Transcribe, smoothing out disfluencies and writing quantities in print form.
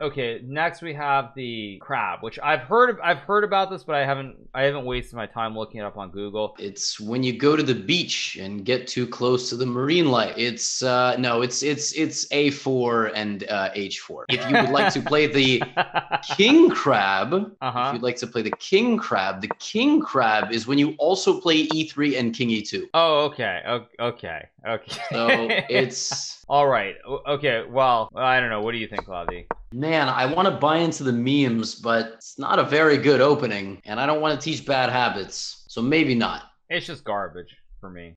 Okay, next we have the crab, which I've heard about this, but I haven't wasted my time looking it up on Google. It's when you go to the beach and get too close to the marine life. It's no, it's A4 and H4. If you would like to play the king crab, if you'd like to play the king crab is when you also play E3 and King E2. Oh, okay, okay. So it's all right. Okay, well, I don't know. What do you think, Lavi? Man, I want to buy into the memes, but it's not a very good opening, and I don't want to teach bad habits, so maybe not. It's just garbage for me.